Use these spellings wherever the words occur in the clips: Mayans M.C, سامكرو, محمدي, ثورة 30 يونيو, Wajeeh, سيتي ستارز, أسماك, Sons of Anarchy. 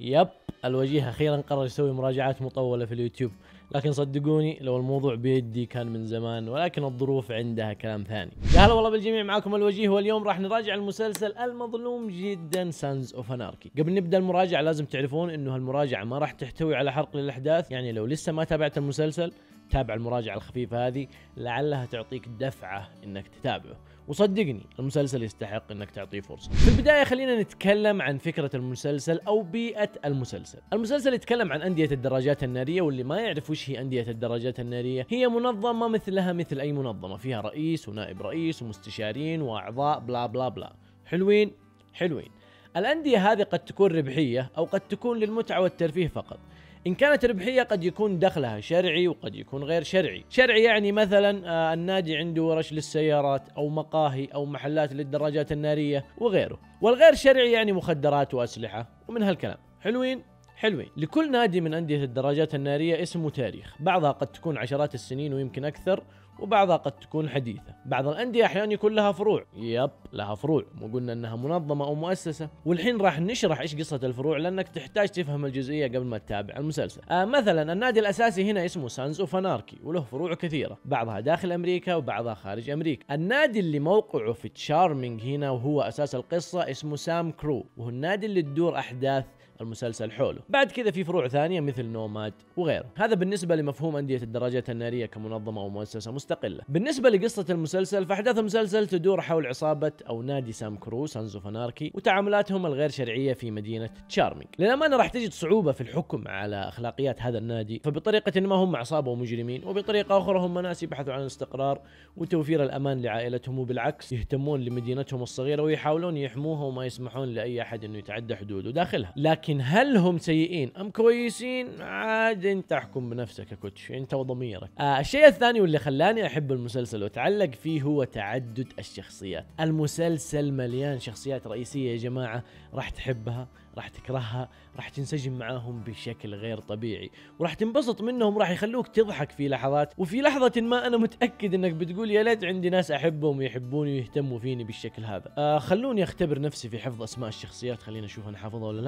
يب، الوجيه اخيرا قرر يسوي مراجعات مطولة في اليوتيوب، لكن صدقوني لو الموضوع بيدي كان من زمان، ولكن الظروف عندها كلام ثاني. يا هلا والله بالجميع، معاكم الوجيه، واليوم راح نراجع المسلسل المظلوم جدا Sons of Anarchy. قبل نبدا المراجعة لازم تعرفون انه هالمراجعة ما راح تحتوي على حرق للاحداث، يعني لو لسه ما تابعت المسلسل تابع المراجعة الخفيفة هذه لعلها تعطيك دفعة انك تتابعه، وصدقني المسلسل يستحق انك تعطيه فرصة. في البداية خلينا نتكلم عن فكرة المسلسل او بيئة المسلسل. المسلسل يتكلم عن أندية الدراجات النارية، واللي ما يعرف وش هي أندية الدراجات النارية، هي منظمة مثلها مثل أي منظمة، فيها رئيس ونائب رئيس ومستشارين وأعضاء بلا بلا بلا. حلوين حلوين. الأندية هذه قد تكون ربحية او قد تكون للمتعة والترفيه فقط. إن كانت ربحية قد يكون دخلها شرعي وقد يكون غير شرعي. شرعي يعني مثلا النادي عنده ورش للسيارات أو مقاهي أو محلات للدراجات النارية وغيره، والغير شرعي يعني مخدرات وأسلحة ومن هالكلام. حلوين؟ حلوين. لكل نادي من أندية الدراجات النارية اسم وتاريخ، بعضها قد تكون عشرات السنين ويمكن أكثر، وبعضها قد تكون حديثة. بعض الأندية أحيانا يكون لها فروع، يب لها فروع، مو قلنا أنها منظمة أو مؤسسة. والحين راح نشرح إيش قصة الفروع لأنك تحتاج تفهم الجزئية قبل ما تتابع المسلسل. مثلا النادي الأساسي هنا اسمه Sons of Anarchy وله فروع كثيرة، بعضها داخل أمريكا وبعضها خارج أمريكا. النادي اللي موقعه في تشارمينج هنا وهو أساس القصة اسمه سام كرو، وهو النادي اللي تدور أحداث المسلسل حوله. بعد كذا في فروع ثانية مثل نوماد وغيره. هذا بالنسبة لمفهوم أندية الدراجات النارية كمنظمة أو مؤسسة مستقلة. بالنسبة لقصة المسلسل فأحداث المسلسل تدور حول عصابة أو نادي سام كرو Sons of Anarchy وتعاملاتهم الغير شرعية في مدينة تشارمينج. للأمانة راح تجد صعوبة في الحكم على أخلاقيات هذا النادي، فبطريقة ما هم عصابة ومجرمين، وبطريقة أخرى هم ناس يبحثوا عن الاستقرار وتوفير الأمان لعائلتهم، وبالعكس يهتمون لمدينتهم الصغيرة ويحاولون يحموها وما يسمحون لأي أحد إنه يتعدى حدوده داخلها. لكن هل هم سيئين أم كويسين؟ عاد أنت أحكم بنفسك يا كوتش، أنت وضميرك. الشيء الثاني واللي خلاني أحب المسلسل وأتعلق فيه هو تعدد الشخصيات. المسلسل مليان شخصيات رئيسية يا جماعة، راح تحبها، راح تكرهها، راح تنسجم معاهم بشكل غير طبيعي، وراح تنبسط منهم، راح يخلوك تضحك في لحظات، وفي لحظة ما أنا متأكد أنك بتقول يا ليت عندي ناس أحبهم ويحبوني ويهتموا فيني بالشكل هذا. خلوني أختبر نفسي في حفظ أسماء الشخصيات، خلينا نشوف أنا حافظها ولا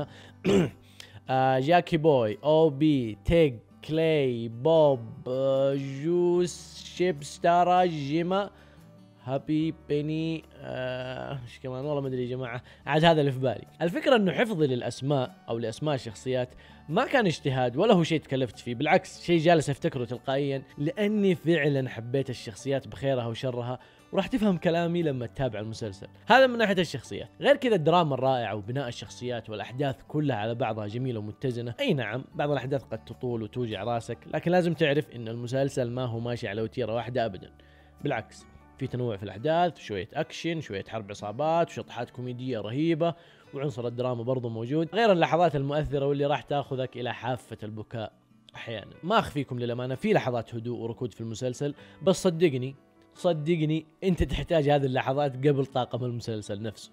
لا. جاكي بوي، أوبي، تيج، كلاي، بوب، جوس، شيبس، تارا، جيما، هابي، بيني، ايش كمان والله ما ادري يا جماعه، عاد هذا اللي في بالي. الفكره انه حفظي للاسماء او لاسماء الشخصيات ما كان اجتهاد ولا هو شيء تكلفت فيه، بالعكس شيء جالس افتكره تلقائيا، لاني فعلا حبيت الشخصيات بخيرها وشرها، وراح تفهم كلامي لما تتابع المسلسل. هذا من ناحيه الشخصيات. غير كذا الدراما الرائعه وبناء الشخصيات والاحداث كلها على بعضها جميله ومتزنه. اي نعم بعض الاحداث قد تطول وتوجع راسك، لكن لازم تعرف ان المسلسل ما هو ماشي على وتيره واحده ابدا، بالعكس في تنوع في الأحداث، شوية أكشن، شوية حرب عصابات، وشطحات كوميدية رهيبة، وعنصر الدراما برضو موجود، غير اللحظات المؤثرة واللي راح تاخذك إلى حافة البكاء أحيانا. ما أخفيكم للأمانة في لحظات هدوء وركود في المسلسل، بس صدقني أنت تحتاج هذه اللحظات قبل طاقم المسلسل نفسه.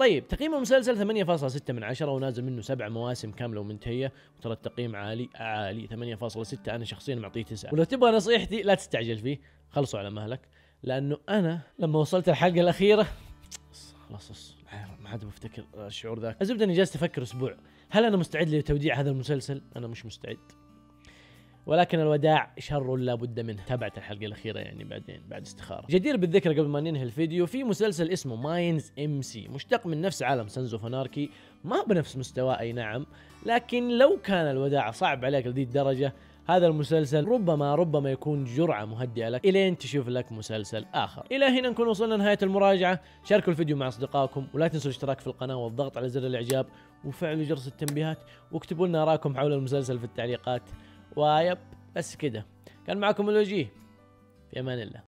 طيب تقييم المسلسل 8.6 من 10، ونازل منه 7 مواسم كاملة ومنتهية، وترى التقييم عالي عالي 8.6، أنا شخصيا معطيه 9. ولو تبغى نصيحتي لا تستعجل فيه، خلصوا على مهلك، لأنه أنا لما وصلت الحلقة الأخيرة خلاص ما عاد بفتكر الشعور ذاك. الزبدة إني جالس أفكر أسبوع، هل أنا مستعد لتوديع هذا المسلسل؟ أنا مش مستعد، ولكن الوداع شر لا بد منه. تابعت الحلقة الأخيرة يعني بعدين بعد استخارة. جدير بالذكر قبل ما ننهي الفيديو، في مسلسل اسمه Mayans M.C مشتق من نفس عالم Sons of Anarchy، ما بنفس مستوى أي نعم، لكن لو كان الوداع صعب عليك لذي الدرجة هذا المسلسل ربما يكون جرعة مهدئة لك إلين تشوف لك مسلسل آخر. إلى هنا نكون وصلنا نهاية المراجعة، شاركوا الفيديو مع أصدقائكم، ولا تنسوا الاشتراك في القناة والضغط على زر الإعجاب وفعلوا جرس التنبيهات، واكتبوا لنا آراءكم حول المسلسل في التعليقات. ويب بس كده، كان معكم الوجيه، في أمان الله.